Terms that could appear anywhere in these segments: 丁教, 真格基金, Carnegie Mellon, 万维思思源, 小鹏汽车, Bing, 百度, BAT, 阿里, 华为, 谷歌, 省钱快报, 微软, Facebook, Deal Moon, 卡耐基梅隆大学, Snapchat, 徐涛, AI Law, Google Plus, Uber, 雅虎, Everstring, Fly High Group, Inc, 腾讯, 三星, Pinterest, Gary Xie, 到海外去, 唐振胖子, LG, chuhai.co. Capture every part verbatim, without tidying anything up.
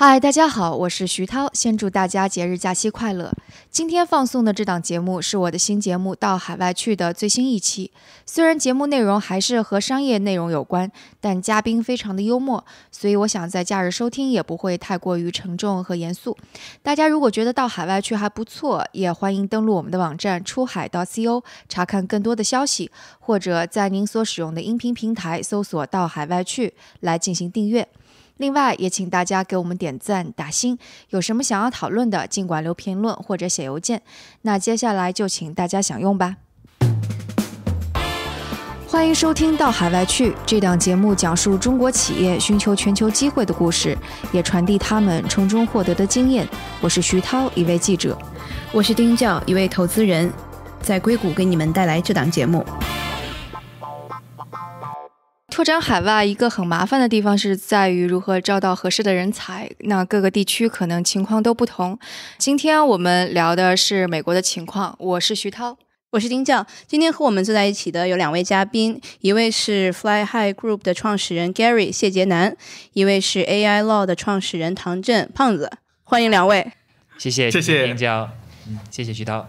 嗨，大家好，我是徐涛，先祝大家节日假期快乐。今天放送的这档节目是我的新节目《到海外去》的最新一期。虽然节目内容还是和商业内容有关，但嘉宾非常的幽默，所以我想在假日收听也不会太过于沉重和严肃。大家如果觉得到海外去还不错，也欢迎登录我们的网站chuhai 点 co 查看更多的消息，或者在您所使用的音频平台搜索《到海外去》来进行订阅。另外，也请大家给我们点赞、打星，有什么想要讨论的，尽管留评论或者写邮件。那接下来就请大家享用吧。欢迎收听《到海外去》，这档节目讲述中国企业寻求全球机会的故事，也传递他们从中获得的经验。我是徐涛，一位记者；我是丁教，一位投资人，在硅谷给你们带来这档节目。拓展海外一个很麻烦的地方是在于如何招到合适的人才，那各个地区可能情况都不同。今天我们聊的是美国的情况，我是徐涛。我是丁教，今天和我们坐在一起的有两位嘉宾，一位是 Fly High Group 的创始人 Gary 谢杰南，一位是 A I Law 的创始人唐振胖子，欢迎两位。谢谢谢谢丁教，谢谢徐涛。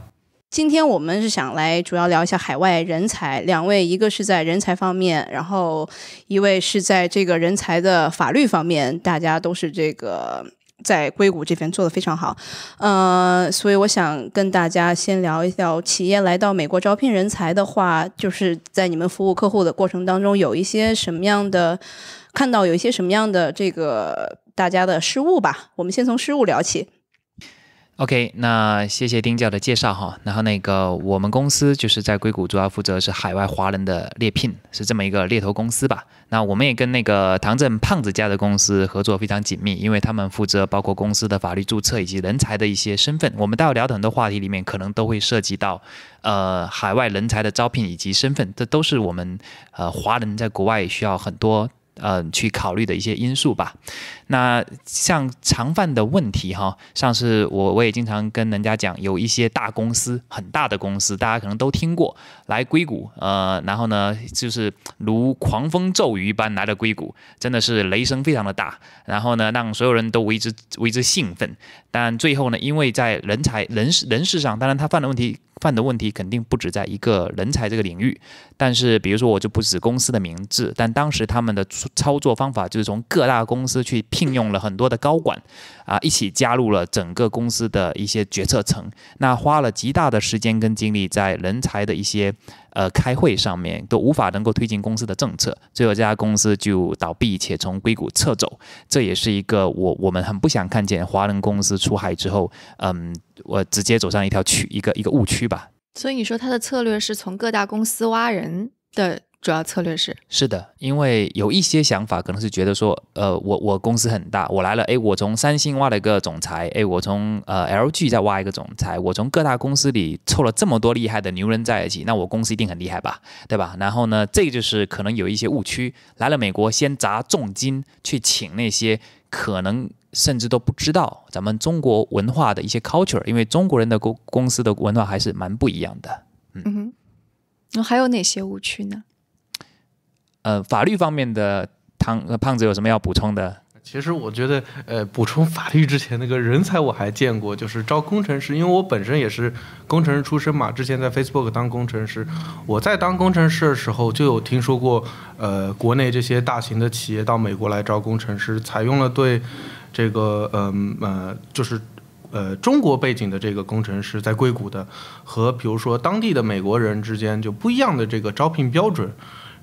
今天我们是想来主要聊一下海外人才，两位一个是在人才方面，然后一位是在这个人才的法律方面，大家都是这个在硅谷这边做得非常好，呃，所以我想跟大家先聊一聊，企业来到美国招聘人才的话，就是在你们服务客户的过程当中，有一些什么样的看到有一些什么样的这个大家的失误吧，我们先从失误聊起。OK， 那谢谢丁教的介绍哈。然后那个我们公司就是在硅谷主要负责是海外华人的猎聘，是这么一个猎头公司吧。那我们也跟那个唐振胖子家的公司合作非常紧密，因为他们负责包括公司的法律注册以及人才的一些身份。我们待会聊的很多话题里面可能都会涉及到呃海外人才的招聘以及身份，这都是我们呃华人在国外需要很多呃，去考虑的一些因素吧。那像常犯的问题哈，像是我我也经常跟人家讲，有一些大公司，很大的公司，大家可能都听过，来硅谷，呃，然后呢，就是如狂风骤雨一般来了硅谷，真的是雷声非常的大，然后呢，让所有人都为之为之兴奋。但最后呢，因为在人才人事人事上，当然他犯的问题。犯的问题肯定不止在一个人才这个领域，但是比如说我就不指公司的名字，但当时他们的操作方法就是从各大公司去聘用了很多的高管啊，一起加入了整个公司的一些决策层，那花了极大的时间跟精力在人才的一些呃开会上面，都无法能够推进公司的政策，最后这家公司就倒闭且从硅谷撤走。这也是一个我我们很不想看见华人公司出海之后，嗯，我直接走上一条区一个一个误区吧。所以你说他的策略是从各大公司挖人的主要策略是？是的，因为有一些想法可能是觉得说，呃，我我公司很大，我来了，哎，我从三星挖了一个总裁，哎，我从呃 L G 再挖一个总裁，我从各大公司里凑了这么多厉害的牛人在一起，那我公司一定很厉害吧，对吧？然后呢，这就是可能有一些误区，来了美国先砸重金去请那些可能甚至都不知道咱们中国文化的一些 culture， 因为中国人的公公司的文化还是蛮不一样的。嗯，嗯哼，那还有哪些误区呢？呃，法律方面的唐胖子有什么要补充的？其实我觉得，呃，补充法律之前那个人才我还见过，就是招工程师，因为我本身也是工程师出身嘛，之前在 Facebook 当工程师，我在当工程师的时候就有听说过，呃，国内这些大型的企业到美国来招工程师，采用了对这个，嗯 呃, 呃，就是。呃，中国背景的这个工程师在硅谷的和比如说当地的美国人之间就不一样的这个招聘标准，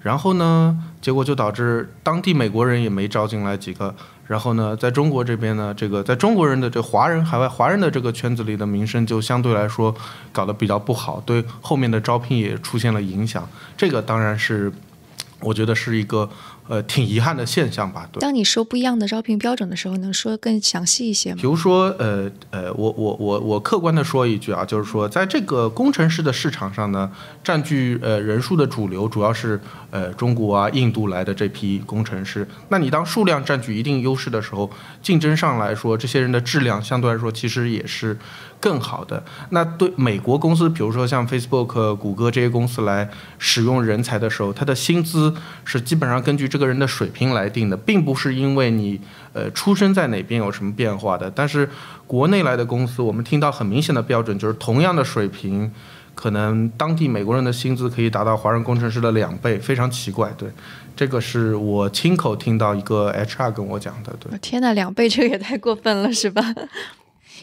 然后呢，结果就导致当地美国人也没招进来几个，然后呢，在中国这边呢，这个在中国人的这华人海外华人的这个圈子里的名声就相对来说搞得比较不好，对后面的招聘也出现了影响，这个当然是我觉得是一个呃，挺遗憾的现象吧。对。当你说不一样的招聘标准的时候，能说更详细一些吗？比如说，呃呃，我我我我客观的说一句啊，就是说，在这个工程师的市场上呢，占据呃人数的主流主要是呃中国啊、印度来的这批工程师。那你当数量占据一定优势的时候，竞争上来说，这些人的质量相对来说其实也是更好的。那对美国公司，比如说像 Facebook、谷歌这些公司来使用人才的时候，它的薪资是基本上根据这这个人的水平来定的，并不是因为你呃出生在哪边有什么变化的。但是国内来的公司，我们听到很明显的标准就是同样的水平，可能当地美国人的薪资可以达到华人工程师的两倍，非常奇怪。对，这个是我亲口听到一个 H R 跟我讲的。对，天哪，两倍这个也太过分了，是吧？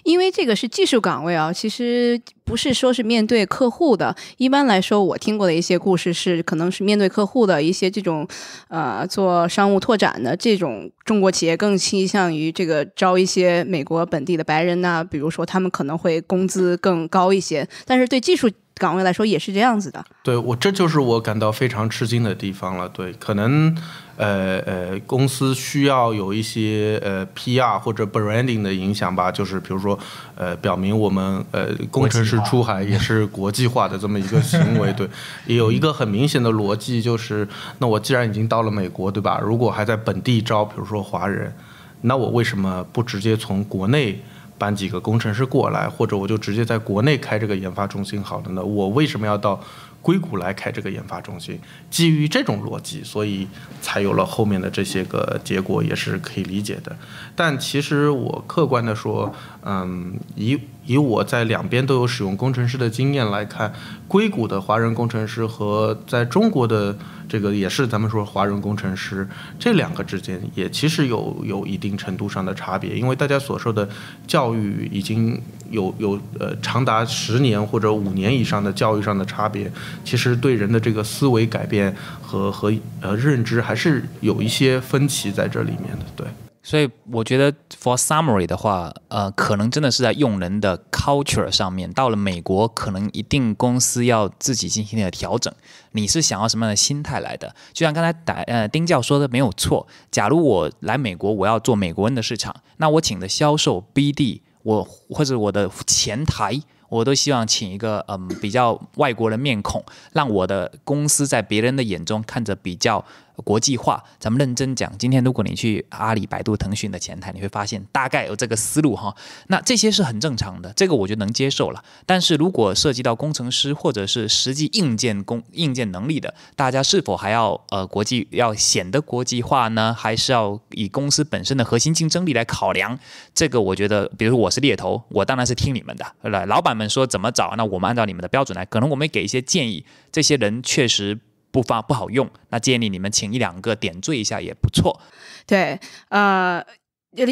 因为这个是技术岗位啊，其实不是说是面对客户的。一般来说，我听过的一些故事是，可能是面对客户的一些这种，呃，做商务拓展的这种中国企业更倾向于这个招一些美国本地的白人呐、啊，比如说他们可能会工资更高一些，但是对技术岗位来说也是这样子的。对，我这就是我感到非常吃惊的地方了。对，可能呃呃公司需要有一些呃 P R 或者 branding 的影响吧，就是比如说呃表明我们呃工程师出海也是国际化的这么一个行为。对，也有一个很明显的逻辑，就是那我既然已经到了美国，对吧？如果还在本地招，比如说华人，那我为什么不直接从国内搬几个工程师过来，或者我就直接在国内开这个研发中心好了呢？我为什么要到硅谷来开这个研发中心？基于这种逻辑，所以才有了后面的这些个结果，也是可以理解的。但其实我客观的说，嗯，以以我在两边都有使用工程师的经验来看，硅谷的华人工程师和在中国的这个也是咱们说华人工程师，这两个之间也其实有有一定程度上的差别，因为大家所受的教育已经有有呃长达十年或者五年以上的教育上的差别，其实对人的这个思维改变和和呃认知还是有一些分歧在这里面的，对。所以我觉得 for summary 的话，呃，可能真的是在用人的 culture 上面，到了美国，可能一定公司要自己进行一个调整。你是想要什么样的心态来的？就像刚才打呃丁教说的没有错。假如我来美国，我要做美国人的市场，那我请的销售 B D， 我或者我的前台，我都希望请一个嗯比较外国人面孔，让我的公司在别人的眼中看着比较国际化。咱们认真讲，今天如果你去阿里、百度、腾讯的前台，你会发现大概有这个思路哈。那这些是很正常的，这个我觉得能接受了。但是如果涉及到工程师或者是实际硬件工硬件能力的，大家是否还要呃国际要显得国际化呢？还是要以公司本身的核心竞争力来考量？这个我觉得，比如我是猎头，我当然是听你们的，来老板们说怎么找，那我们按照你们的标准来，可能我们给一些建议。这些人确实不发不好用，那建议你们请一两个点缀一下也不错。对，呃，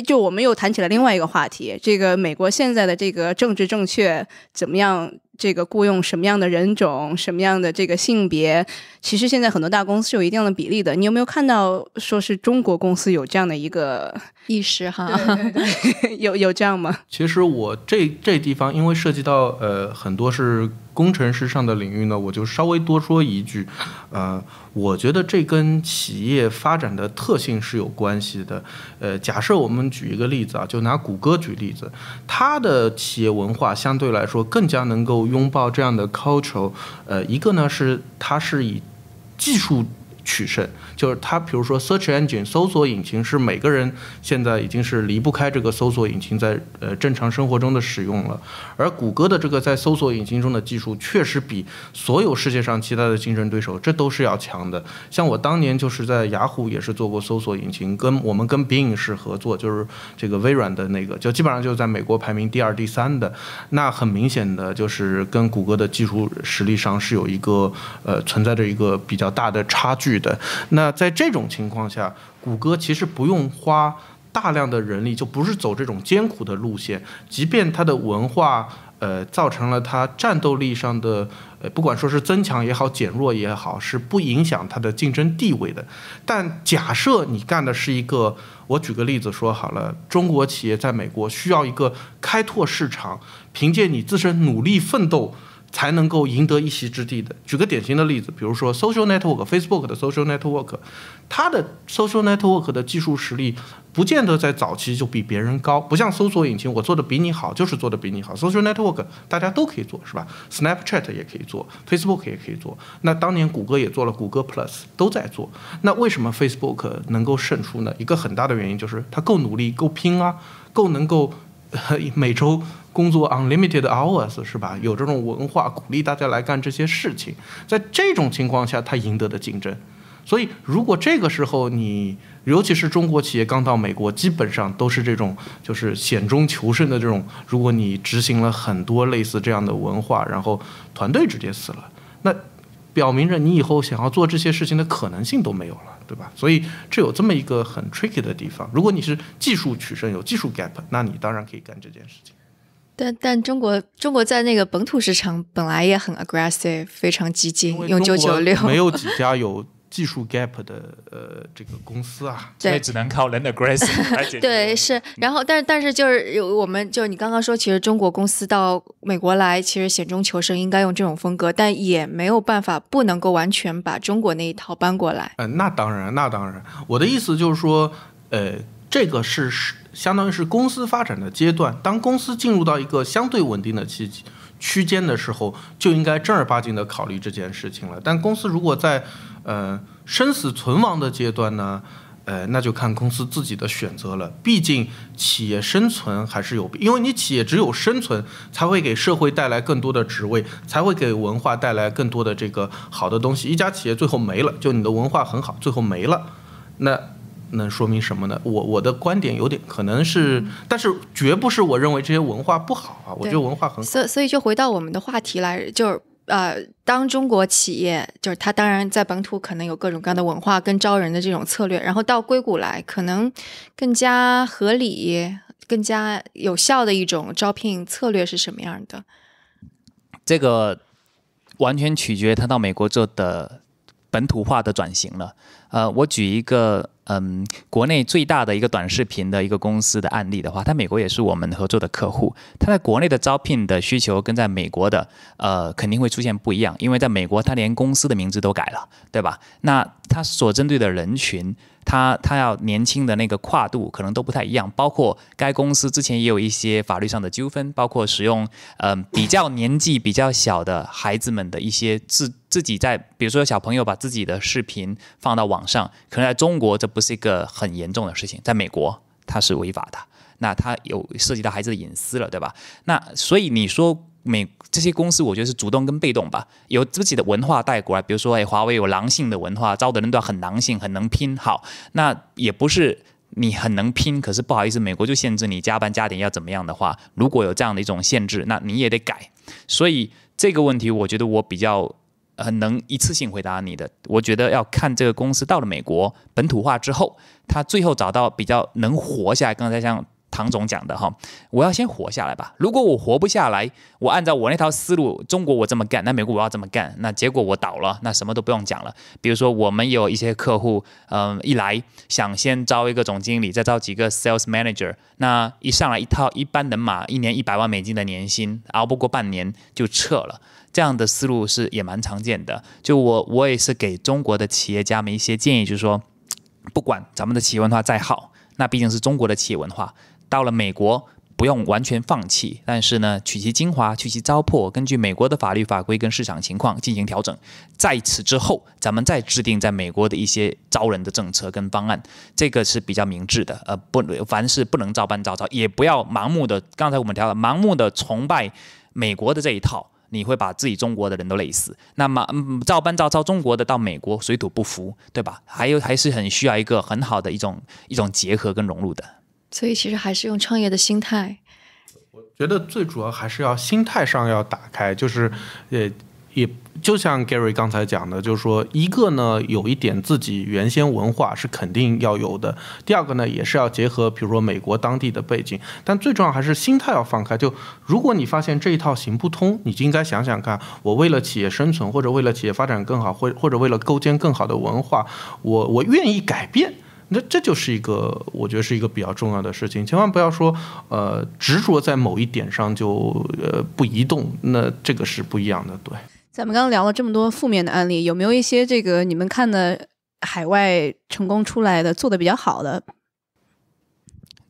就我们又谈起了另外一个话题，这个美国现在的这个政治正确怎么样？这个雇佣什么样的人种，什么样的这个性别，其实现在很多大公司是有一定的比例的。你有没有看到说是中国公司有这样的一个意识哈？对对对有有这样吗？其实我这这地方因为涉及到呃很多是工程师上的领域呢，我就稍微多说一句，呃，我觉得这跟企业发展的特性是有关系的。呃，假设我们举一个例子啊，就拿谷歌举例子，它的企业文化相对来说更加能够拥抱这样的 culture， 呃，一个呢是它是以技术取胜，就是它比如说 search engine 搜索引擎是每个人现在已经是离不开这个搜索引擎在呃正常生活中的使用了，而谷歌的这个在搜索引擎中的技术确实比所有世界上其他的竞争对手这都是要强的。像我当年就是在雅虎也是做过搜索引擎，跟我们跟 Bing 是合作，就是这个微软的那个，就基本上就是在美国排名第二第三的。那很明显的就是跟谷歌的技术实力上是有一个呃存在着一个比较大的差距。那在这种情况下，谷歌其实不用花大量的人力，就不是走这种艰苦的路线，即便它的文化呃造成了它战斗力上的呃不管说是增强也好减弱也好，是不影响它的竞争地位的。但假设你干的是一个，我举个例子说好了，中国企业在美国需要一个开拓市场，凭借你自身努力奋斗才能够赢得一席之地的。举个典型的例子，比如说 social network， Facebook 的 social network， 它的 social network 的技术实力不见得在早期就比别人高，不像搜索引擎我做的比你好就是做的比你好， social network 大家都可以做是吧， Snapchat 也可以做， Facebook 也可以做，那当年谷歌也做了 Google Plus， 都在做。那为什么 Facebook 能够胜出呢？一个很大的原因就是它够努力够拼啊，够能够每周工作 unlimited hours 是吧，有这种文化鼓励大家来干这些事情。在这种情况下，他赢得的竞争，所以如果这个时候你尤其是中国企业刚到美国，基本上都是这种就是险中求胜的这种，如果你执行了很多类似这样的文化，然后团队直接死了，那表明着你以后想要做这些事情的可能性都没有了，对吧？所以这有这么一个很 tricky 的地方。如果你是技术取胜，有技术 gap， 那你当然可以干这件事情。但但中国中国在那个本土市场本来也很 aggressive， 非常激进，用九九六。没有几家有技术 gap 的呃这个公司啊，所以只能靠人的 aggressive 来解决。对，是。然后，但是但是就是有我们就你刚刚说，其实中国公司到美国来，其实险中求胜，应该用这种风格，但也没有办法，不能够完全把中国那一套搬过来。嗯、呃，那当然，那当然。我的意思就是说，呃，这个是相当于是公司发展的阶段，当公司进入到一个相对稳定的期区间的时候，就应该正儿八经的考虑这件事情了。但公司如果在呃生死存亡的阶段呢，呃，那就看公司自己的选择了。毕竟企业生存还是有，因为你企业只有生存，才会给社会带来更多的职位，才会给文化带来更多的这个好的东西。一家企业最后没了，就你的文化很好，最后没了，那能说明什么呢？我我的观点有点可能是，但是绝不是我认为这些文化不好啊，我觉得文化很好。所以所以就回到我们的话题来，就是呃，当中国企业就是它当然在本土可能有各种各样的文化跟招人的这种策略，然后到硅谷来可能更加合理、更加有效的一种招聘策略是什么样的？这个完全取决它到美国做的本土化的转型了。呃，我举一个嗯，国内最大的一个短视频的一个公司的案例的话，它美国也是我们合作的客户，它在国内的招聘的需求跟在美国的呃肯定会出现不一样，因为在美国它连公司的名字都改了，对吧？那它所针对的人群，它它要年轻的那个跨度可能都不太一样，包括该公司之前也有一些法律上的纠纷，包括使用嗯、呃、比较年纪比较小的孩子们的一些自自己在，比如说小朋友把自己的视频放到网上，可能在中国这不是一个很严重的事情，在美国它是违法的，那它有涉及到孩子的隐私了，对吧？那所以你说美这些公司，我觉得是主动跟被动吧，有自己的文化带过来，比如说哎，华为有狼性的文化，招的人都要很狼性，很能拼。好，那也不是你很能拼，可是不好意思，美国就限制你加班加点要怎么样的话，如果有这样的一种限制，那你也得改。所以这个问题，我觉得我比较很能一次性回答你的，我觉得要看这个公司到了美国本土化之后，他最后找到比较能活下来。刚才像唐总讲的哈，我要先活下来吧。如果我活不下来，我按照我那套思路，中国我这么干，那美国我要这么干，那结果我倒了，那什么都不用讲了。比如说我们有一些客户，嗯、呃，一来想先招一个总经理，再招几个 sales manager， 那一上来一套一般人马，一年一百万美金的年薪，熬不过半年就撤了。这样的思路是也蛮常见的。就我我也是给中国的企业家们一些建议，就是说，不管咱们的企业文化再好，那毕竟是中国的企业文化。到了美国不用完全放弃，但是呢，取其精华，去其糟粕，根据美国的法律法规跟市场情况进行调整。在此之后，咱们再制定在美国的一些招人的政策跟方案，这个是比较明智的。呃，不，凡事不能照搬照抄，也不要盲目的。刚才我们聊了，盲目的崇拜美国的这一套，你会把自己中国的人都累死。那么、嗯、照搬照抄中国的到美国水土不服，对吧？还有还是很需要一个很好的一种一种结合跟融入的。所以其实还是用创业的心态，我觉得最主要还是要心态上要打开，就是也也就像 Gary 刚才讲的，就是说一个呢有一点自己原先文化是肯定要有的，第二个呢也是要结合比如说美国当地的背景，但最重要还是心态要放开。就如果你发现这一套行不通，你就应该想想看，我为了企业生存，或者为了企业发展更好，或或者为了构建更好的文化，我我愿意改变。那这就是一个，我觉得是一个比较重要的事情，千万不要说，呃，执着在某一点上就呃不移动，那这个是不一样的，对。咱们刚刚聊了这么多负面的案例，有没有一些这个你们看的海外成功出来的做的比较好的？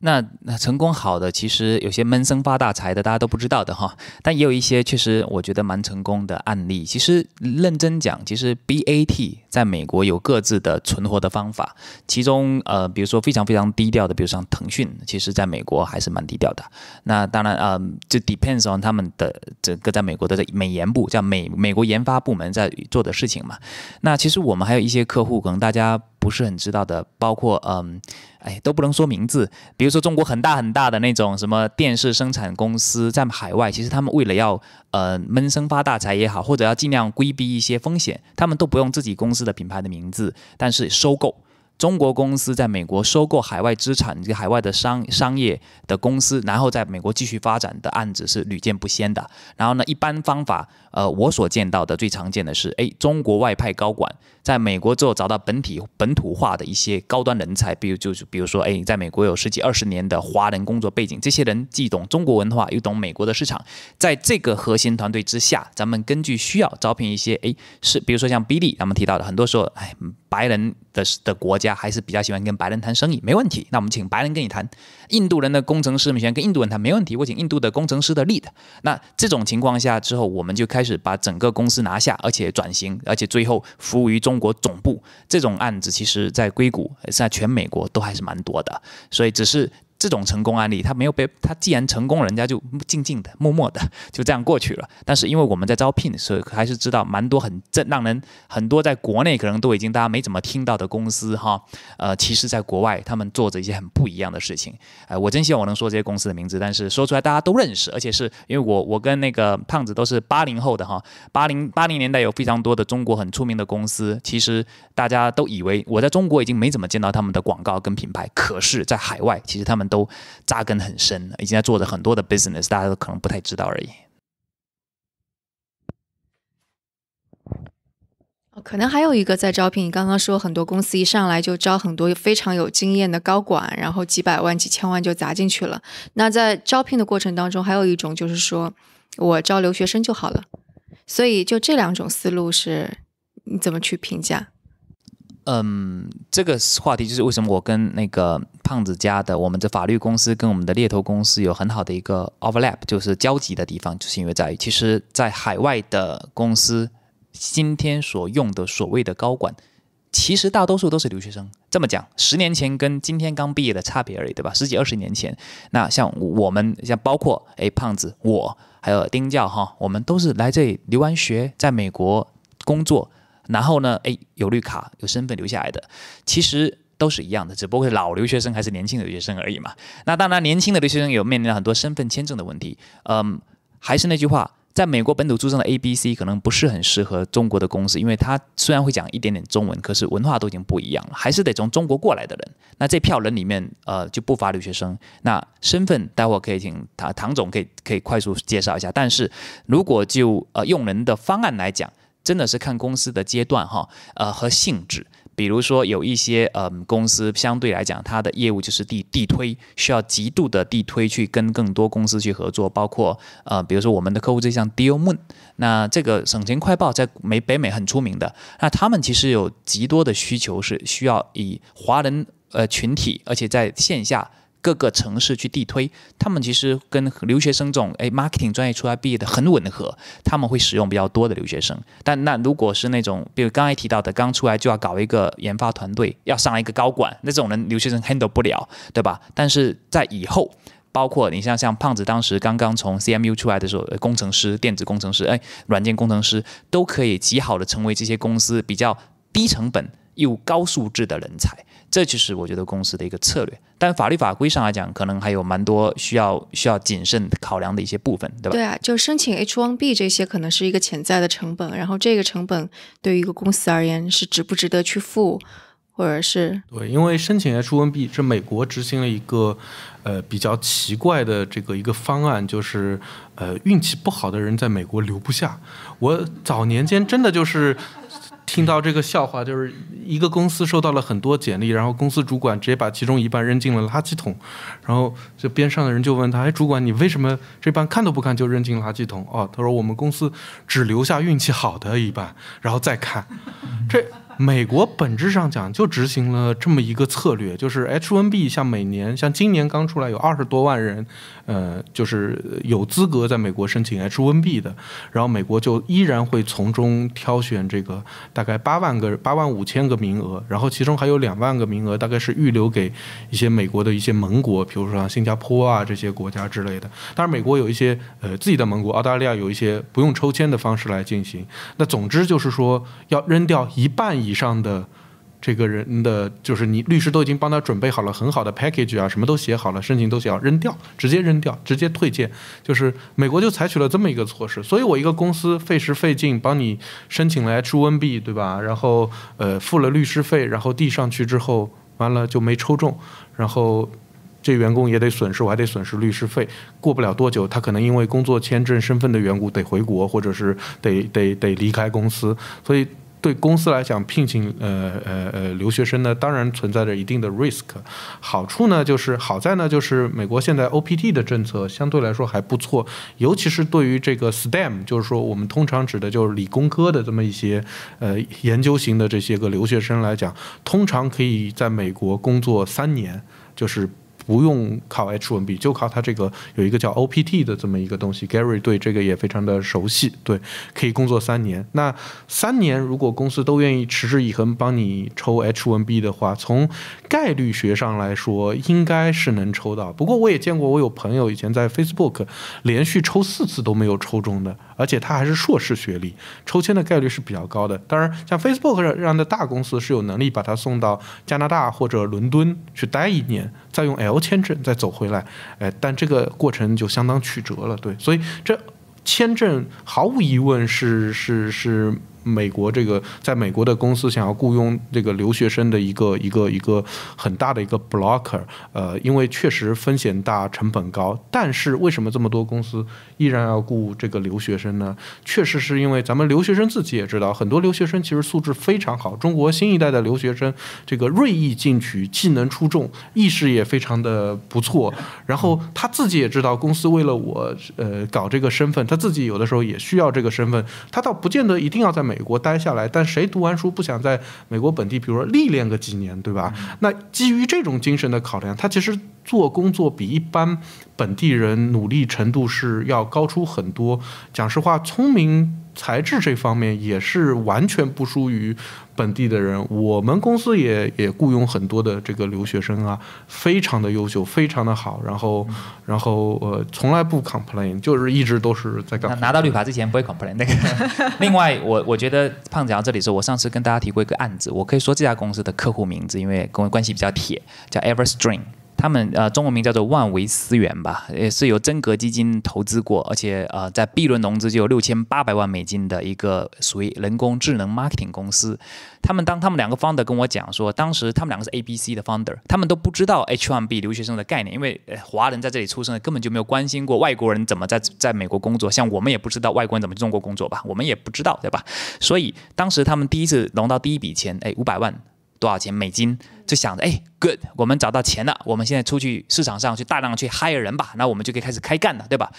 那成功好的，其实有些闷声发大财的，大家都不知道的哈。但也有一些确实我觉得蛮成功的案例。其实认真讲，其实 B A T 在美国有各自的存活的方法。其中呃，比如说非常非常低调的，比如像腾讯，其实在美国还是蛮低调的。那当然呃，就 depends on 他们的整个在美国的美研部，叫美美国研发部门在做的事情嘛。那其实我们还有一些客户，可能大家不是很知道的，包括嗯，哎，都不能说名字。比如说中国很大很大的那种什么电视生产公司，在海外其实他们为了要呃闷声发大财也好，或者要尽量规避一些风险，他们都不用自己公司的品牌的名字，但是收购中国公司在美国收购海外资产，海外的商商业的公司，然后在美国继续发展的案子是屡见不鲜的。然后呢，一般方法，呃，我所见到的最常见的是，哎，中国外派高管在美国之后找到本体本土化的一些高端人才，比如就是比如说，哎，在美国有十几二十年的华人工作背景，这些人既懂中国文化，又懂美国的市场，在这个核心团队之下，咱们根据需要招聘一些，哎，是比如说像 Billy 咱们提到的，很多时候，哎，白人的的国家。还是比较喜欢跟白人谈生意，没问题。那我们请白人跟你谈，印度人的工程师们喜欢跟印度人谈，没问题。我请印度的工程师的 lead。那这种情况下之后，我们就开始把整个公司拿下，而且转型，而且最后服务于中国总部。这种案子其实在硅谷，在全美国都还是蛮多的。所以只是这种成功案例，他没有被他既然成功，人家就静静的、默默的就这样过去了。但是因为我们在招聘，所以还是知道蛮多很正让人很多在国内可能都已经大家没怎么听到的公司哈，呃，其实在国外他们做着一些很不一样的事情。哎、呃，我真希望我能说这些公司的名字，但是说出来大家都认识，而且是因为我我跟那个胖子都是八零后的哈，八零八零年代有非常多的中国很出名的公司，其实大家都以为我在中国已经没怎么见到他们的广告跟品牌，可是，在海外其实他们都扎根很深，已经在做着很多的 business， 大家都可能不太知道而已。可能还有一个在招聘，你刚刚说很多公司一上来就招很多非常有经验的高管，然后几百万、几千万就砸进去了。那在招聘的过程当中，还有一种就是说我招留学生就好了。所以就这两种思路是，你怎么去评价？嗯，这个话题就是为什么我跟那个胖子家的我们的法律公司跟我们的猎头公司有很好的一个 overlap， 就是交集的地方，就是因为在于，其实在海外的公司今天所用的所谓的高管，其实大多数都是留学生。这么讲，十年前跟今天刚毕业的差别而已，对吧？十几二十年前，那像我们，像包括哎胖子我还有丁教哈，我们都是来这里留完学，在美国工作。然后呢？哎，有绿卡、有身份留下来的，其实都是一样的，只不过是老留学生还是年轻的留学生而已嘛。那当然，年轻的留学生有面临很多身份签证的问题。嗯，还是那句话，在美国本土出生的 A、B、C 可能不是很适合中国的公司，因为他虽然会讲一点点中文，可是文化都已经不一样了，还是得从中国过来的人。那这票人里面，呃，就不乏留学生。那身份，待会可以请唐唐总可以可以快速介绍一下。但是如果就呃用人的方案来讲，真的是看公司的阶段哈，呃和性质。比如说有一些嗯、呃、公司相对来讲，它的业务就是地地推，需要极度的地推去跟更多公司去合作，包括呃比如说我们的客户就像 Deal Moon， 那这个省钱快报在美北美很出名的，那他们其实有极多的需求是需要以华人呃群体，而且在线下。各个城市去地推，他们其实跟留学生这种哎 marketing 专业出来毕业的很吻合，他们会使用比较多的留学生。但那如果是那种，比如刚才提到的，刚出来就要搞一个研发团队，要上来一个高管，那种人留学生 handle 不了，对吧？但是在以后。包括你像像胖子当时刚刚从 C M U 出来的时候，工程师、电子工程师、哎软件工程师都可以极好的成为这些公司比较低成本又高素质的人才。这就是我觉得公司的一个策略，但法律法规上来讲，可能还有蛮多需要需要谨慎考量的一些部分，对吧？对啊，就申请 H 一 B 这些可能是一个潜在的成本，然后这个成本对于一个公司而言是值不值得去付，或者是对，因为申请 H 一 B 是美国执行了一个呃比较奇怪的这个一个方案，就是呃运气不好的人在美国留不下。我早年间真的就是。听到这个笑话，就是一个公司收到了很多简历，然后公司主管直接把其中一半扔进了垃圾桶，然后这边上的人就问他，哎，主管你为什么这半看都不看就扔进垃圾桶？哦，他说我们公司只留下运气好的一半，然后再看。这美国本质上讲就执行了这么一个策略，就是 H 一 B 像每年像今年刚出来有二十多万人呃，就是有资格在美国申请 H 一 B 的，然后美国就依然会从中挑选这个大概八万个八万五千个名额，然后其中还有两万个名额大概是预留给一些美国的一些盟国，比如说像新加坡啊这些国家之类的。当然美国有一些呃自己的盟国，澳大利亚有一些不用抽签的方式来进行。那总之就是说要扔掉一半以上的这个人的，就是你律师都已经帮他准备好了很好的 package 啊，什么都写好了，申请都写好，扔掉，直接扔掉，直接退件。就是美国就采取了这么一个措施，所以我一个公司费时费劲帮你申请了 H 一 B 对吧？然后呃付了律师费，然后递上去之后，完了就没抽中，然后这员工也得损失，我还得损失律师费。过不了多久，他可能因为工作签证身份的缘故得回国，或者是得得得离开公司，所以。对公司来讲，聘请呃呃呃留学生呢，当然存在着一定的 risk。好处呢，就是好在呢，就是美国现在 O P T 的政策相对来说还不错，尤其是对于这个 STEM， 就是说我们通常指的就是理工科的这么一些呃研究型的这些个留学生来讲，通常可以在美国工作三年，就是。不用考 H 一 B， 就靠他这个有一个叫 O P T 的这么一个东西 ，Gary 对这个也非常的熟悉，对，可以工作三年。那三年如果公司都愿意持之以恒帮你抽 H 一 B 的话，从概率学上来说应该是能抽到。不过我也见过，我有朋友以前在 Facebook 连续抽四次都没有抽中的，而且他还是硕士学历，抽签的概率是比较高的。当然，像 Facebook 这样的大公司是有能力把他送到加拿大或者伦敦去待一年，再用 L。L 签证再走回来，哎，但这个过程就相当曲折了，对，所以这签证毫无疑问是是是美国这个在美国的公司想要雇佣这个留学生的一个一个一个很大的一个 blocker， 呃，因为确实风险大，成本高，但是为什么这么多公司依然要雇这个留学生呢？确实是因为咱们留学生自己也知道，很多留学生其实素质非常好，中国新一代的留学生这个锐意进取，技能出众，意识也非常的不错，然后他自己也知道公司为了我呃搞这个身份，他自己有的时候也需要这个身份，他倒不见得一定要在美美国待下来，但谁读完书不想在美国本地比如说历练个几年，对吧？那基于这种精神的考量，他其实做工作比一般本地人努力程度是要高出很多，讲实话聪明才智这方面也是完全不输于本地的人。我们公司也也雇佣很多的这个留学生啊，非常的优秀，非常的好，然后然后呃从来不 complain， 就是一直都是在干。拿到绿卡之前不会 complain 那个。另外我我觉得胖子讲到这里的时候，我上次跟大家提过一个案子，我可以说这家公司的客户名字，因为跟我关系比较铁，叫 Everstring。他们呃，中文名叫做万维思源吧，也是由真格基金投资过，而且呃，在 B 轮融资就有六千八百万美金的一个属于人工智能 marketing 公司。他们当他们两个 founder 跟我讲说，当时他们两个是 A B C 的 founder， 他们都不知道 H 一 B 留学生的概念，因为、呃、华人在这里出生的根本就没有关心过外国人怎么在在美国工作，像我们也不知道外国人怎么去中国工作吧，我们也不知道，对吧？所以当时他们第一次融到第一笔钱，哎，五百万。多少钱美金，就想着哎 good， 我们找到钱了，我们现在出去市场上去大量去 hire 人吧，那我们就可以开始开干了，对吧？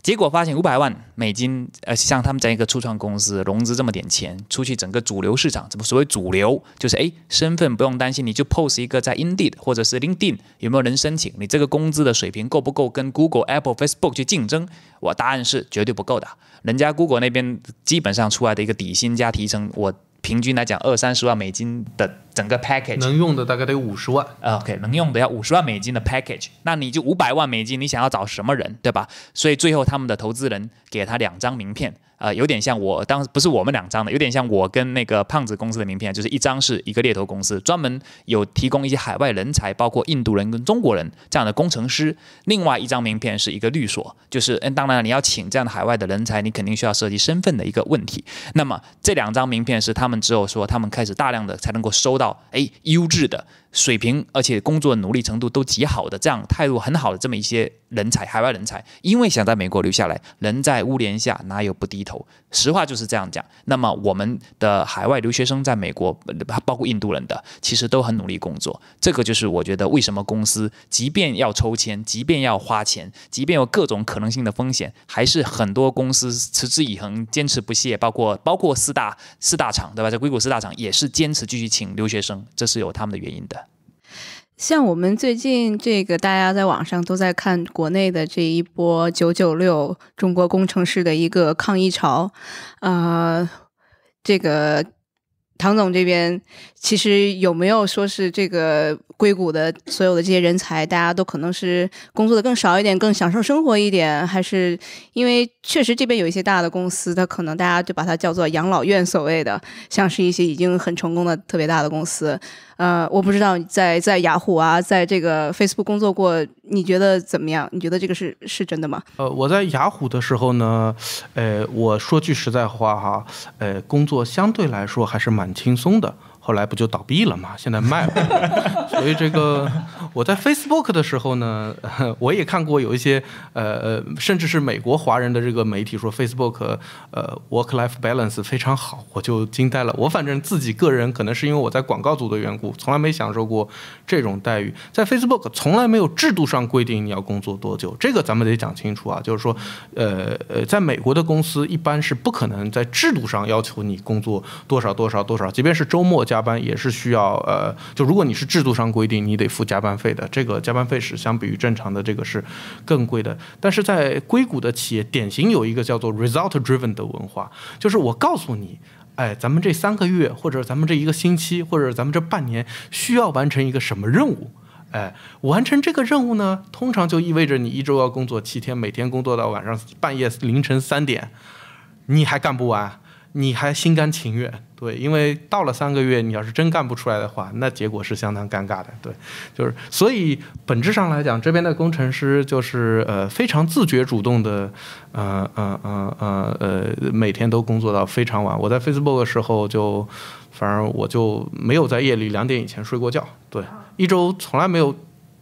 结果发现五百万美金，呃，像他们在一个初创公司融资这么点钱，出去整个主流市场，怎么所谓主流就是哎，身份不用担心，你就 post 一个在 Indeed 或者是 LinkedIn 有没有人申请，你这个工资的水平够不够跟 Google、Apple、Facebook 去竞争？我答案是绝对不够的，人家 Google 那边基本上出来的一个底薪加提成，我。平均来讲，二三十万美金的整个 package 能用的大概得五十万。OK， 能用的要五十万美金的 package， 那你就五百万美金，你想要找什么人，对吧？所以最后他们的投资人给他两张名片，呃，有点像我当时不是我们两张的，有点像我跟那个胖子公司的名片，就是一张是一个猎头公司，专门有提供一些海外人才，包括印度人跟中国人这样的工程师；另外一张名片是一个律所，就是嗯，当然你要请这样的海外的人才，你肯定需要涉及身份的一个问题。那么这两张名片是他们只有说，他们开始大量的才能够收到哎优质的。水平，而且工作努力程度都极好的，这样态度很好的这么一些人才，海外人才，因为想在美国留下来，人在屋檐下哪有不低头？实话就是这样讲。那么我们的海外留学生在美国，包括印度人的，其实都很努力工作。这个就是我觉得为什么公司即便要抽签，即便要花钱，即便有各种可能性的风险，还是很多公司持之以恒、坚持不懈。包括包括四大四大厂，对吧？在硅谷四大厂也是坚持继续请留学生，这是有他们的原因的。像我们最近这个大家在网上都在看国内的这一波九九六中国工程师的一个抗议潮，呃，这个唐总这边其实有没有说是这个硅谷的所有的这些人才，大家都可能是工作的更少一点，更享受生活一点，还是因为确实这边有一些大的公司，它可能大家就把它叫做养老院，所谓的像是一些已经很成功的特别大的公司。呃，我不知道在在雅虎啊，在这个 Facebook 工作过，你觉得怎么样？你觉得这个是是真的吗？呃，我在雅虎的时候呢，呃，我说句实在话哈，呃，工作相对来说还是蛮轻松的。后来不就倒闭了嘛？现在卖了，所以这个我在 Facebook 的时候呢，我也看过有一些呃甚至是美国华人的这个媒体说 Facebook 呃 work-life balance 非常好，我就惊呆了。我反正自己个人可能是因为我在广告组的缘故，从来没享受过这种待遇。在 Facebook 从来没有制度上规定你要工作多久，这个咱们得讲清楚啊。就是说，呃呃，在美国的公司一般是不可能在制度上要求你工作多少多少多少，即便是周末加。加班也是需要呃，就如果你是制度上规定你得付加班费的，这个加班费是相比于正常的这个是更贵的。但是在硅谷的企业，典型有一个叫做 result driven 的文化，就是我告诉你，哎，咱们这三个月或者咱们这一个星期或者咱们这半年需要完成一个什么任务。哎，完成这个任务呢，通常就意味着你一周要工作七天，每天工作到晚上半夜凌晨三点，你还干不完，你还心甘情愿。对，因为到了三个月，你要是真干不出来的话，那结果是相当尴尬的。对，就是所以本质上来讲，这边的工程师就是呃非常自觉主动的，呃呃呃呃呃每天都工作到非常晚。我在 Facebook 的时候就，反正我就没有在夜里两点以前睡过觉。对，一周从来没有。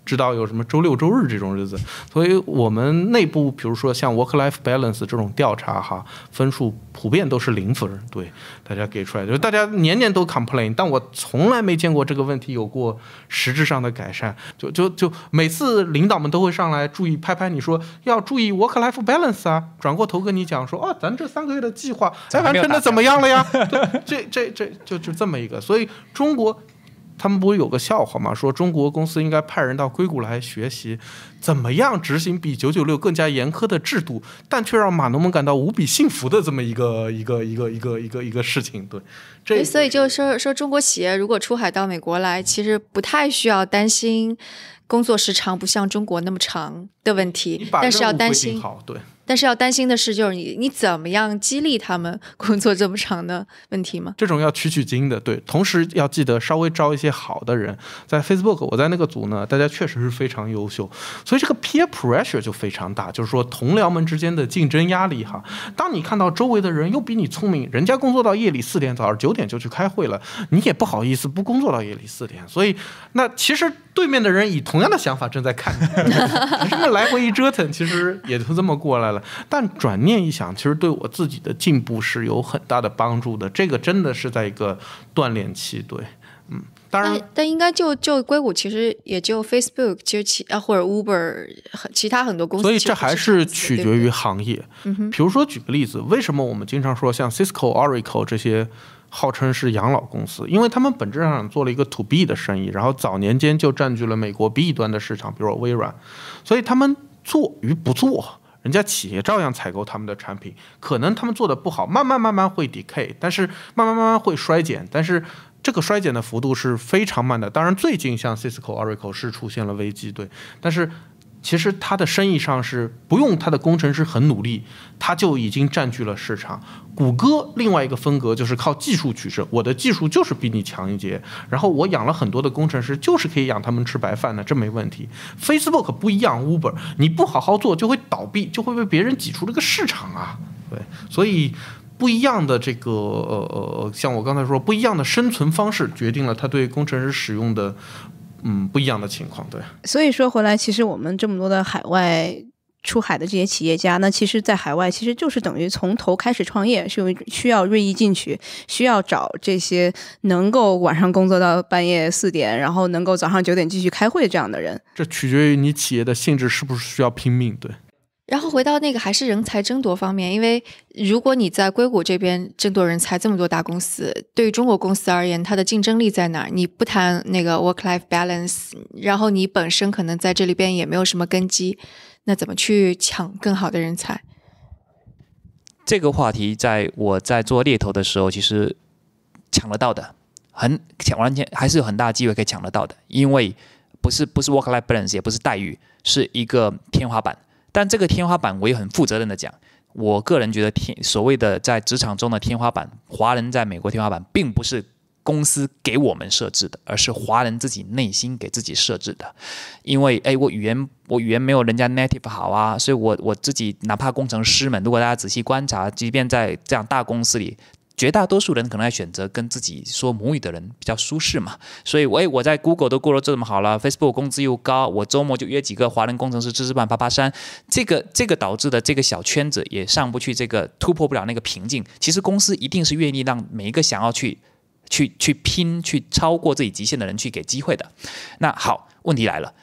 知道有什么周六周日这种日子，所以我们内部比如说像 work-life balance 这种调查哈，分数普遍都是零分。对，大家给出来就是大家年年都 complain， 但我从来没见过这个问题有过实质上的改善。就就就每次领导们都会上来注意拍拍你说要注意 work-life balance 啊，转过头跟你讲说哦，咱这三个月的计划哎完成的怎么样了呀？对，这这这就就这么一个，所以中国。他们不是有个笑话吗？说中国公司应该派人到硅谷来学习怎么样执行比九九六更加严苛的制度，但却让码农们感到无比幸福的这么一个一个一个一个一个一个事情。对，这所以就是说，说中国企业如果出海到美国来，其实不太需要担心工作时长不像中国那么长的问题，但是要担心。对，但是要担心的是，就是你你怎么样激励他们工作这么长的问题吗？这种要取取经的，对。同时要记得稍微招一些好的人。在 Facebook， 我在那个组呢，大家确实是非常优秀，所以这个 peer pressure 就非常大，就是说同僚们之间的竞争压力哈。当你看到周围的人又比你聪明，人家工作到夜里四点，早上九点就去开会了，你也不好意思不工作到夜里四点，所以那其实对面的人以同样的想法正在看你，这么来回一折腾，其实也就这么过来了。但转念一想，其实对我自己的进步是有很大的帮助的，这个真的是在一个锻炼期。对，嗯，当然但，但应该就就硅谷其实也就 Facebook 其实其啊或者 Uber 其他很多公司，所以这还是取决于行业。对对，比如说举个例子，为什么我们经常说像 Cisco、Oracle 这些号称是养老公司，因为他们本质上做了一个 to B 的生意，然后早年间就占据了美国 B 端的市场，比如微软，所以他们做与不做。人家企业照样采购他们的产品，可能他们做的不好，慢慢慢慢会 decay， 但是慢慢慢慢会衰减，但是这个衰减的幅度是非常慢的。当然最近像 Cisco、Oracle 是出现了危机，对，但是其实他的生意上是不用他的工程师很努力，他就已经占据了市场。谷歌另外一个风格就是靠技术取胜，我的技术就是比你强一截，然后我养了很多的工程师，就是可以养他们吃白饭的，这没问题。 Facebook 不一样， Uber 你不好好做就会倒闭，就会被别人挤出这个市场啊。对，所以不一样的这个呃像我刚才说，不一样的生存方式决定了他对工程师使用的嗯不一样的情况，对。所以说回来，其实我们这么多的海外出海的这些企业家，那其实在海外其实就是等于从头开始创业，是需要锐意进取，需要找这些能够晚上工作到半夜四点，然后能够早上九点继续开会这样的人。这取决于你企业的性质是不是需要拼命，对。然后回到那个还是人才争夺方面，因为如果你在硅谷这边争夺人才，这么多大公司，对于中国公司而言，它的竞争力在哪儿？你不谈那个 work-life balance， 然后你本身可能在这里边也没有什么根基，那怎么去抢更好的人才？这个话题在我在做猎头的时候，其实抢得到的，很抢完全还是有很大机会可以抢得到的，因为不是不是 work-life balance， 也不是待遇，是一个天花板。但这个天花板，我也很负责任的讲，我个人觉得天所谓的在职场中的天花板，华人在美国天花板，并不是公司给我们设置的，而是华人自己内心给自己设置的。因为哎，我语言我语言没有人家 native 好啊，所以我我自己哪怕工程师们，如果大家仔细观察，即便在这样大公司里，绝大多数人可能还选择跟自己说母语的人比较舒适嘛，所以我、哎、我在 Google 都过得这么好了， Facebook 工资又高，我周末就约几个华人工程师知识班爬爬山，这个这个导致的这个小圈子也上不去，这个突破不了那个瓶颈。其实公司一定是愿意让每一个想要去去去拼去超过自己极限的人去给机会的。那好，问题来了，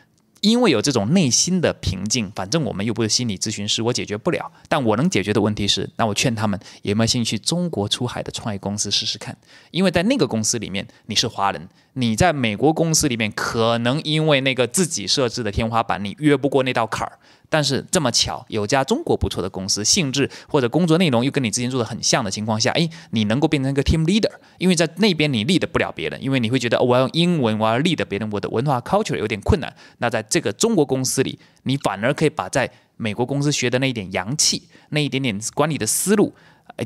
因为有这种内心的瓶颈，反正我们又不是心理咨询师，我解决不了，但我能解决的问题是，那我劝他们有没有兴趣中国出海的创业公司试试看，因为在那个公司里面你是华人，你在美国公司里面可能因为那个自己设置的天花板，你越不过那道坎儿，但是这么巧有家中国不错的公司，性质或者工作内容又跟你之前做的很像的情况下，哎，你能够变成一个 team leader， 因为在那边你 lead 不了别人，因为你会觉得、哦、我要用英文我要 lead 别人，我的文化 culture 有点困难。那在这个中国公司里，你反而可以把在美国公司学的那一点洋气，那一点点管理的思路，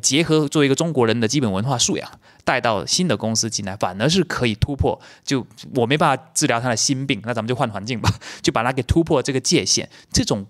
结合作为一个中国人的基本文化素养带到新的公司进来，反而是可以突破，就我没办法治疗他的心病，那咱们就换环境吧，就把它给突破这个界限。这种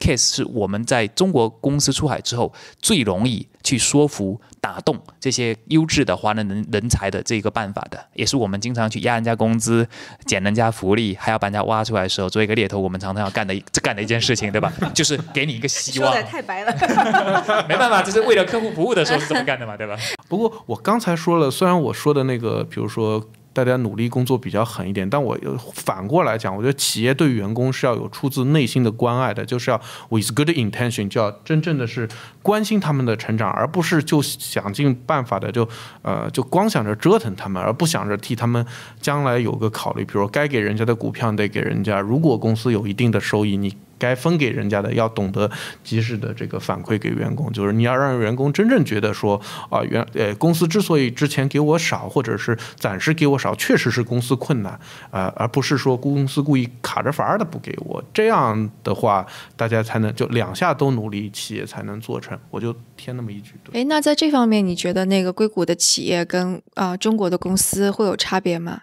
case 是我们在中国公司出海之后最容易去说服打动这些优质的华人 人, 人才的这个办法的，也是我们经常去压人家工资减人家福利还要把人家挖出来的时候，做一个猎头我们常常要干的干的一件事情，对吧？就是给你一个希望。说的太白了没办法，这是为了客户服务的时候是这么干的嘛，对吧？不过我刚才说了，虽然我说的那个比如说大家努力工作比较狠一点，但我反过来讲，我觉得企业对员工是要有出自内心的关爱的，就是要 with good intention， 就要真正的是关心他们的成长，而不是就想尽办法的就呃就光想着折腾他们，而不想着替他们将来有个考虑。比如该给人家的股票得给人家，如果公司有一定的收益，你该分给人家的要懂得及时的这个反馈给员工，就是你要让员工真正觉得说啊、呃，原呃公司之所以之前给我少，或者是暂时给我少，确实是公司困难啊、呃，而不是说公司故意卡着法儿的不给我。这样的话，大家才能就两下都努力，企业才能做成。我就添那么一句。哎，那在这方面，你觉得那个硅谷的企业跟啊、呃、中国的公司会有差别吗？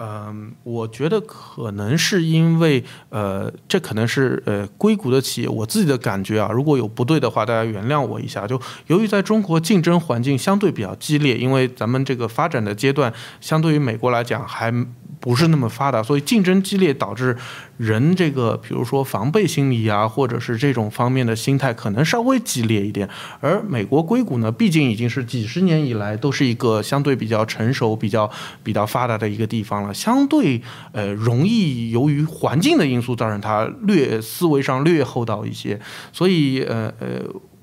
嗯，我觉得可能是因为，呃，这可能是呃，硅谷的企业，我自己的感觉啊，如果有不对的话，大家原谅我一下。就由于在中国竞争环境相对比较激烈，因为咱们这个发展的阶段相对于美国来讲还不是那么发达，所以竞争激烈导致人这个，比如说防备心理啊，或者是这种方面的心态可能稍微激烈一点。而美国硅谷呢，毕竟已经是几十年以来都是一个相对比较成熟、比较比较发达的一个地方了。相对呃容易由于环境的因素造成它略思维上略厚道一些，所以呃呃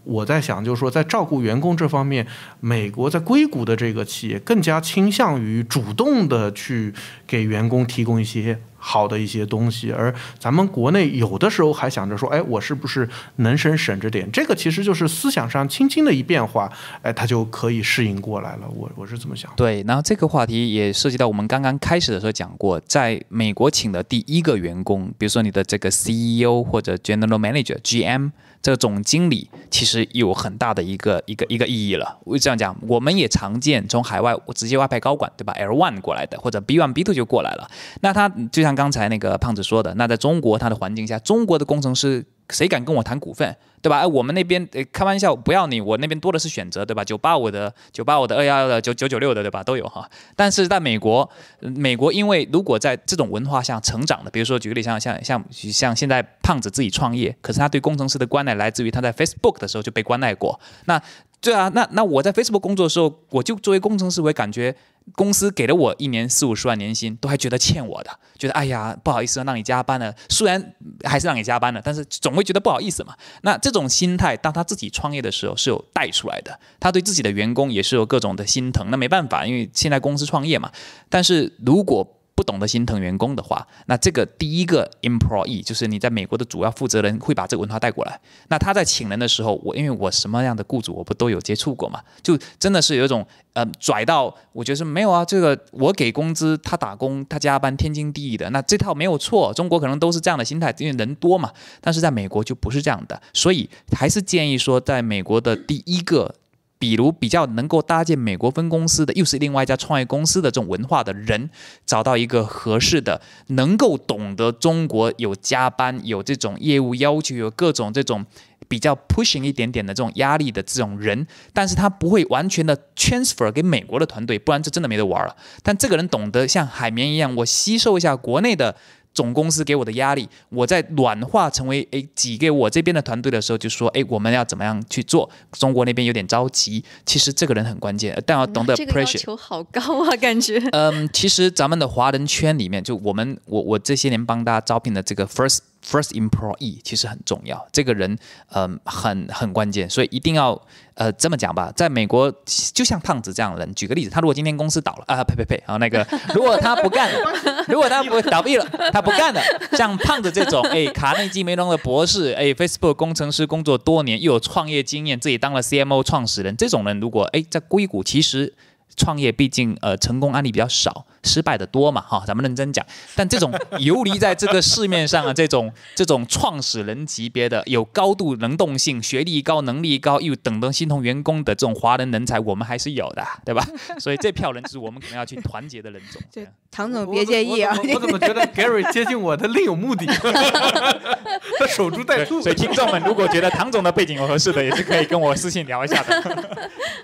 我在想就是说在照顾员工这方面，美国在硅谷的这个企业更加倾向于主动的去给员工提供一些好的一些东西，而咱们国内有的时候还想着说，哎，我是不是能省省着点？这个其实就是思想上轻轻的一变化，哎，它就可以适应过来了。我我是这么想的。对，然后这个话题也涉及到我们刚刚开始的时候讲过，在美国请的第一个员工，比如说你的这个 C E O 或者 General Manager G M 这个总经理，其实有很大的一个一个一个意义了。我这样讲，我们也常见从海外直接外派高管，对吧 ？L 一 过来的或者 B 一 B 二 就过来了，那他就像刚才那个胖子说的，那在中国它的环境下，中国的工程师谁敢跟我谈股份，对吧？我们那边、呃、开玩笑不要你，我那边多的是选择，对吧？九八五的、九八五的、二一一的、九九六的，对吧？都有哈。但是在美国，美国因为如果在这种文化下成长的，比如说举个例像，像像像像现在胖子自己创业，可是他对工程师的关爱来自于他在 Facebook 的时候就被关爱过。那对啊，那那我在 Facebook 工作的时候，我就作为工程师，我也感觉。 公司给了我一年四五十万年薪，都还觉得欠我的，觉得哎呀不好意思让你加班了，虽然还是让你加班了，但是总会觉得不好意思嘛。那这种心态，当他自己创业的时候是有带出来的，他对自己的员工也是有各种的心疼。那没办法，因为现在公司创业嘛。但是如果 不懂得心疼员工的话，那这个第一个 employee 就是你在美国的主要负责人会把这个文化带过来。那他在请人的时候，我因为我什么样的雇主我不都有接触过嘛，就真的是有一种呃拽到，我觉得是没有啊，这个我给工资，他打工，他加班，天经地义的。那这套没有错，中国可能都是这样的心态，因为人多嘛。但是在美国就不是这样的，所以还是建议说，在美国的第一个。 比如比较能够搭建美国分公司的，又是另外一家创业公司的这种文化的人，找到一个合适的，能够懂得中国有加班、有这种业务要求、有各种这种比较 pushing 一点点的这种压力的这种人，但是他不会完全的 transfer 给美国的团队，不然这真的没得玩了。但这个人懂得像海绵一样，我吸收一下国内的。 总公司给我的压力，我在软化成为诶挤给我这边的团队的时候，就说诶我们要怎么样去做？中国那边有点着急，其实这个人很关键，但要懂得 pressure。这个要求好高啊，感觉。嗯，其实咱们的华人圈里面，就我们我我这些年帮大家招聘的这个 first first employee 其实很重要，这个人嗯很很关键，所以一定要。 呃，这么讲吧，在美国就像胖子这样的人，举个例子，他如果今天公司倒了啊，呸呸呸，啊那个，如果他不干了，如果他不倒闭了，他不干了，像胖子这种，哎，卡内基梅隆的博士，哎 ，Facebook 工程师工作多年，又有创业经验，自己当了 C M O 创始人，这种人如果哎在硅谷，其实创业毕竟呃成功案例比较少，失败的多嘛哈，咱们认真讲，但这种游离在这个市面上的这种这种创始人级别的，有高度能动性、学历高、能力高又等等新。 心疼员工的这种华人人才，我们还是有的，对吧？所以这票人是我们可能要去团结的人种。对，唐总别介意啊！我怎么觉得 Gary 接近我，他另有目的，他守株待兔。所以听众们如果觉得唐总的背景有合适的，也是可以跟我私信聊一下的，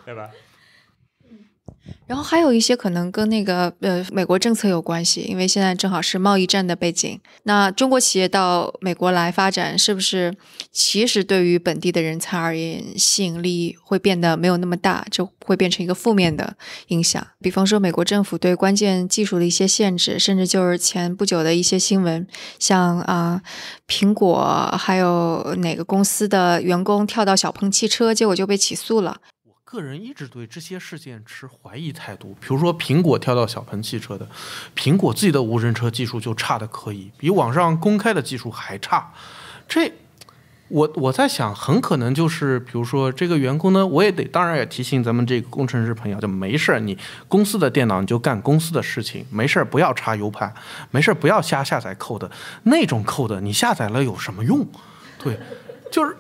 对吧？ 然后还有一些可能跟那个呃美国政策有关系，因为现在正好是贸易战的背景。那中国企业到美国来发展，是不是其实对于本地的人才而言，吸引力会变得没有那么大，就会变成一个负面的影响？比方说，美国政府对关键技术的一些限制，甚至就是前不久的一些新闻，像啊、呃、苹果还有哪个公司的员工跳到小鹏汽车，结果就被起诉了。 个人一直对这些事件持怀疑态度，比如说苹果跳到小鹏汽车的，苹果自己的无人车技术就差的可以，比网上公开的技术还差。这，我我在想，很可能就是，比如说这个员工呢，我也得，当然也提醒咱们这个工程师朋友，就没事你公司的电脑你就干公司的事情，没事不要插 U 盘，没事不要瞎下载 code， 那种 code 你下载了有什么用？对，就是。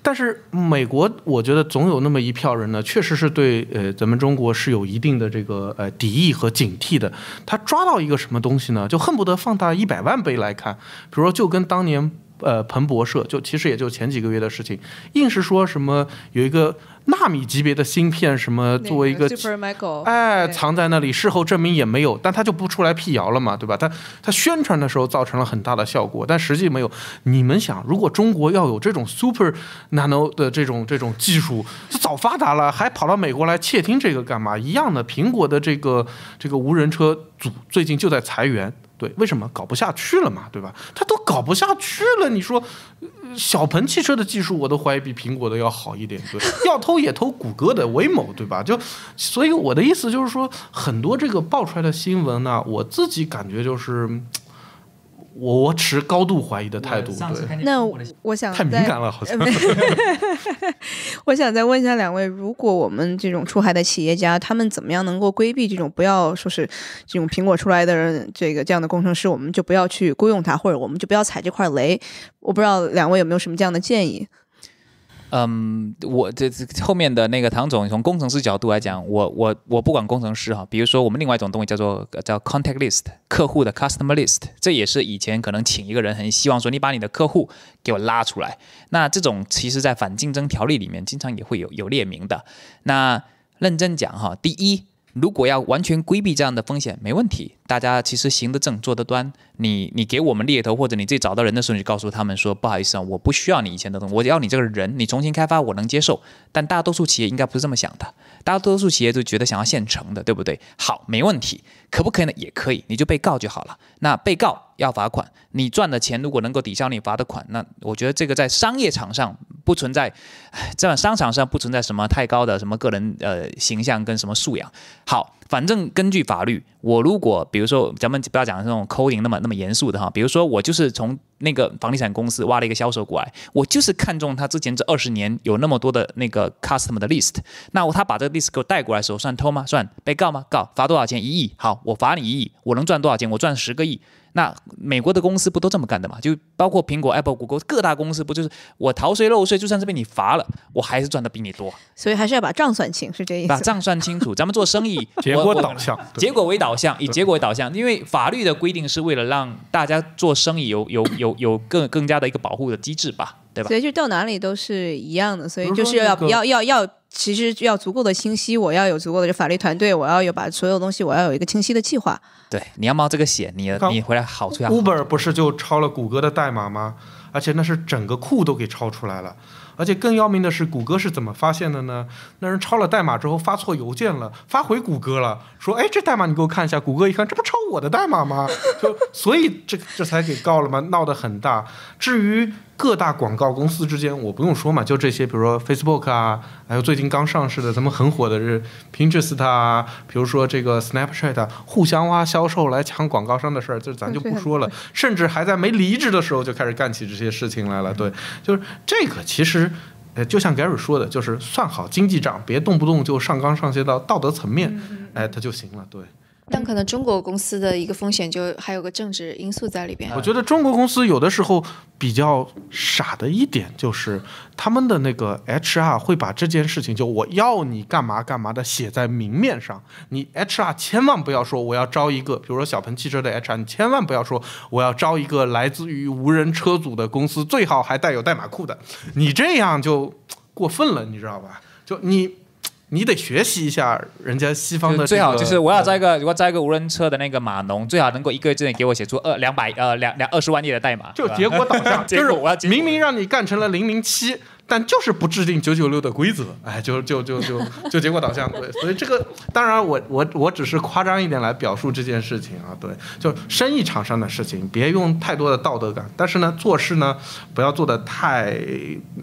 但是美国，我觉得总有那么一票人呢，确实是对呃咱们中国是有一定的这个呃敌意和警惕的。他抓到一个什么东西呢，就恨不得放大一百万倍来看。比如说，就跟当年呃彭博社，就其实也就前几个月的事情，硬是说什么有一个纳米级别的芯片，什么作为一个哎藏在那里，事后证明也没有，但他就不出来辟谣了嘛，对吧？他他宣传的时候造成了很大的效果，但实际没有。你们想，如果中国要有这种 super nano 的这种这种技术，就早发达了，还跑到美国来窃听这个干嘛？一样的，苹果的这个这个无人车组最近就在裁员。 对，为什么搞不下去了嘛？对吧？他都搞不下去了，你说，小鹏汽车的技术我都怀疑比苹果的要好一点，对，要偷也偷谷歌的威猛，对吧？就，所以我的意思就是说，很多这个爆出来的新闻呢、啊，我自己感觉就是，我我持高度怀疑的态度。对，那我想太敏感了，好像。我想再问一下两位，如果我们这种出海的企业家，他们怎么样能够规避这种不要说是这种苹果出来的人，这个这样的工程师，我们就不要去雇佣他，或者我们就不要踩这块雷？我不知道两位有没有什么这样的建议？嗯，我这后面的那个唐总从工程师角度来讲，我我我不管工程师哈，比如说我们另外一种东西叫做叫 contact list， 客户的 customer list， 这也是以前可能请一个人很希望说你把你的客户给我拉出来，那这种其实在反竞争条例里面经常也会有有列明的。那认真讲哈，第一，如果要完全规避这样的风险，没问题。大家其实行得正，坐得端。你你给我们猎头，或者你自己找到人的时候，你就告诉他们说，不好意思啊，我不需要你以前的东西，我要你这个人，你重新开发，我能接受。但大多数企业应该不是这么想的，大多数企业就觉得想要现成的，对不对？好，没问题，可不可以呢？也可以，你就被告就好了。那被告要罚款，你赚的钱如果能够抵消你罚的款，那我觉得这个在商业场上不存在，在商场上不存在什么太高的什么个人呃形象跟什么素养。好，反正根据法律，我如果比如说咱们不要讲那种 coding 那么那么严肃的哈，比如说我就是从那个房地产公司挖了一个销售过来，我就是看中他之前这二十年有那么多的那个 customer 的 list， 那我他把这个 list 给我带过来的时候，算偷吗？算。被告吗？告。罚多少钱？一亿。好，我罚你一亿，我能赚多少钱？我赚十个亿。那美国的公司不都这么干的嘛？就包括苹果、Apple、谷歌各大公司，不就是我逃税漏税，就算是被你罚了，我还是赚的比你多。所以还是要把账算清，是这意思。把账算清楚，咱们做生意结果导向，结果为导向，以结果为导向，因为法律的规定是为了让大家做生意有有有有更更加的一个保护的机制吧，对吧？所以就到哪里都是一样的，所以就是要、那个、要要要。其实要足够的清晰，我要有足够的法律团队，我要有把所有东西，我要有一个清晰的计划。对，你要冒这个险，你你回来好处要好。Uber 不是就抄了谷歌的代码吗？而且那是整个库都给抄出来了。而且更要命的是，谷歌是怎么发现的呢？那人抄了代码之后发错邮件了，发回谷歌了，说：“哎，这代码你给我看一下。”谷歌一看，这不抄我的代码吗？就所以这这才给告了嘛，闹得很大。至于各大广告公司之间，我不用说嘛，就这些，比如说 Facebook 啊，还有最近刚上市的，咱们很火的是 Pinterest 啊，比如说这个 Snapchat 啊，互相挖销售来抢广告商的事儿，这咱就不说了。甚至还在没离职的时候就开始干起这些事情来了。对，就是这个其实。呃，就像 Gary 说的，就是算好经济账，别动不动就上纲上线到道德层面，哎、嗯，它就行了。对。但可能中国公司的一个风险就还有个政治因素在里边。我觉得中国公司有的时候比较傻的一点就是，他们的那个 H R 会把这件事情就我要你干嘛干嘛的写在明面上。你 H R 千万不要说我要招一个，比如说小鹏汽车的 H R， 你千万不要说我要招一个来自于无人车组的公司，最好还带有代码库的。你这样就过分了，你知道吧？就你。你得学习一下人家西方的、这个、最好就是我要招一个，如果招一个无人车的那个码农，最好能够一个月之内给我写出二两百呃两两二十万页的代码，就结果导向，就是我要明明让你干成了零零七，但就是不制定九九六的规则，哎，就就就就就结果导向，对，所以这个当然我我我只是夸张一点来表述这件事情啊，对，就生意场上的事情，别用太多的道德感，但是呢，做事呢不要做得太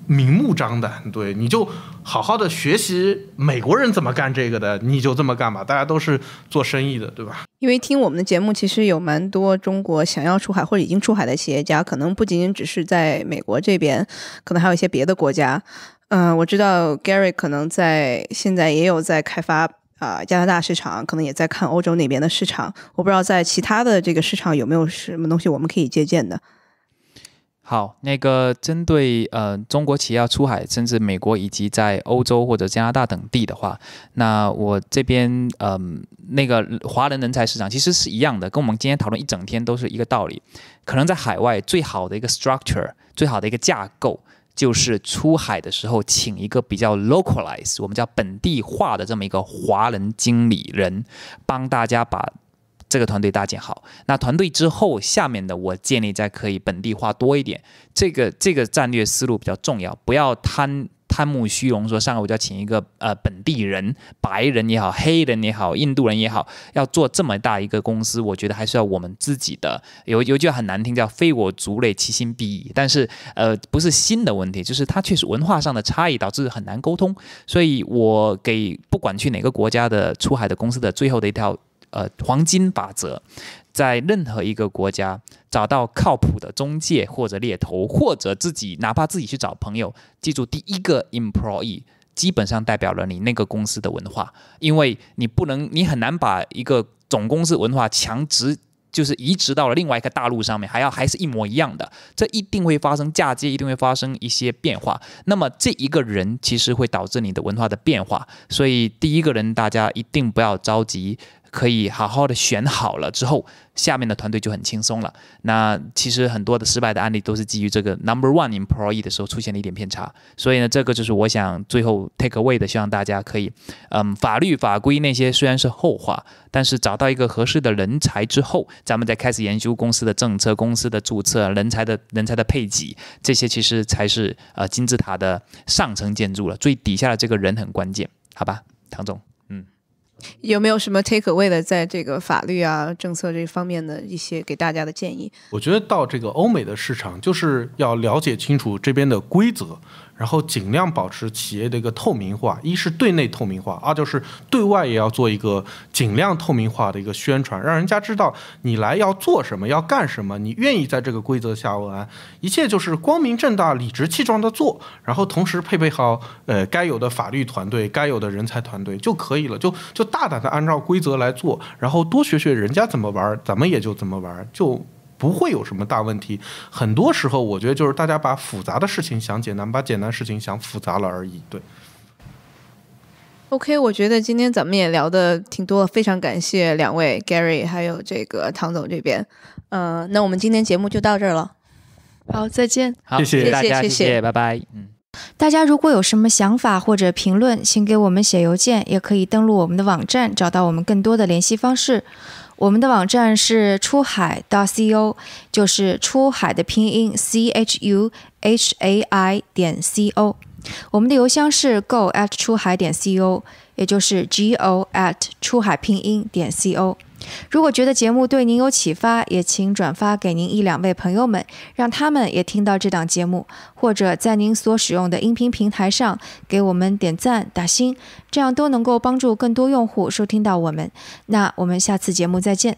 明目张胆，对，你就。好好的学习美国人怎么干这个的，你就这么干吧，大家都是做生意的，对吧？因为听我们的节目其实有蛮多中国想要出海或者已经出海的企业家，可能不仅仅只是在美国这边，可能还有一些别的国家。嗯、呃，我知道 Gary 可能在现在也有在开发啊、呃、加拿大市场，可能也在看欧洲那边的市场，我不知道在其他的这个市场有没有什么东西我们可以借鉴的。好，那个针对呃中国企业要出海，甚至美国以及在欧洲或者加拿大等地的话，那我这边嗯、呃、那个华人人才市场其实是一样的，跟我们今天讨论一整天都是一个道理。可能在海外最好的一个 structure， 最好的一个架构，就是出海的时候请一个比较 localize， 我们叫本地化的这么一个华人经理人，帮大家把。这个团队搭建好，那团队之后，下面的我建立在可以本地化多一点，这个这个战略思路比较重要，不要贪贪慕虚荣，说上个我就要请一个呃本地人，白人也好，黑人也好，印度人也好，要做这么大一个公司，我觉得还是要我们自己的。有有句很难听，叫非我族类，其心必异。但是呃，不是心的问题，就是它确实文化上的差异导致很难沟通。所以我给不管去哪个国家的出海的公司的最后的一条。呃，黄金法则，在任何一个国家找到靠谱的中介或者猎头，或者自己哪怕自己去找朋友，记住第一个 employee 基本上代表了你那个公司的文化，因为你不能，你很难把一个总公司文化强植就是移植到了另外一个大陆上面，还要还是一模一样的，这一定会发生嫁接，一定会发生一些变化。那么这一个人其实会导致你的文化的变化，所以第一个人大家一定不要着急。 可以好好的选好了之后，下面的团队就很轻松了。那其实很多的失败的案例都是基于这个 number one employee 的时候出现了一点偏差。所以呢，这个就是我想最后 take away 的，希望大家可以，嗯，法律法规那些虽然是后话，但是找到一个合适的人才之后，咱们再开始研究公司的政策、公司的注册、人才的人才的配给，这些其实才是呃金字塔的上层建筑了。最底下的这个人很关键，好吧，唐总。 有没有什么 take away 的在这个法律啊、政策这方面的一些给大家的建议？我觉得到这个欧美的市场，就是要了解清楚这边的规则，然后尽量保持企业的一个透明化。一是对内透明化，二就是对外也要做一个尽量透明化的一个宣传，让人家知道你来要做什么、要干什么，你愿意在这个规则下玩，一切就是光明正大、理直气壮的做，然后同时配备好呃该有的法律团队、该有的人才团队就可以了，就就。 大胆的按照规则来做，然后多学学人家怎么玩，咱们也就怎么玩，就不会有什么大问题。很多时候，我觉得就是大家把复杂的事情想简单，把简单事情想复杂了而已。对。OK， 我觉得今天咱们也聊的挺多，非常感谢两位 Gary 还有这个唐总这边。嗯、呃，那我们今天节目就到这儿了。好，再见。好，谢谢大家，谢谢，拜拜。嗯。 大家如果有什么想法或者评论，请给我们写邮件，也可以登录我们的网站，找到我们更多的联系方式。我们的网站是chuhai 点 co， 就是出海的拼音 c h u h a i 点 c o。我们的邮箱是 go at 出海点 c o， 也就是 g o at 出海拼音点 c o。 如果觉得节目对您有启发，也请转发给您一两位朋友们，让他们也听到这档节目，或者在您所使用的音频平台上给我们点赞、打星，这样都能够帮助更多用户收听到我们。那我们下次节目再见。